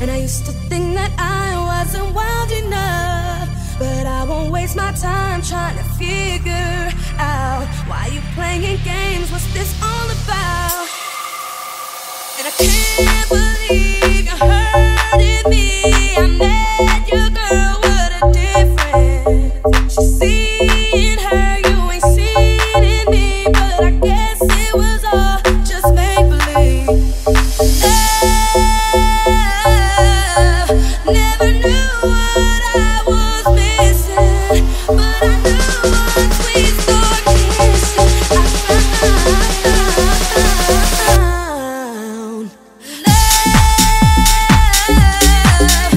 And I used to think that I wasn't wild enough, but I won't waste my time trying to figure out why you playing games, what's this all about? And I can't believe you hurting me. I met your girl, what a difference. She's seeing her, you ain't seen in me, but I guess it was all just make-believe. Never knew what I was missing, but I knew once we start kissing, I found love. Never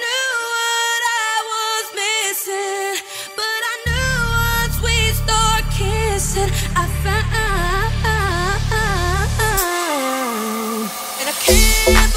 knew what I was missing, but I knew once we start kissing, I found love. I found, and I can't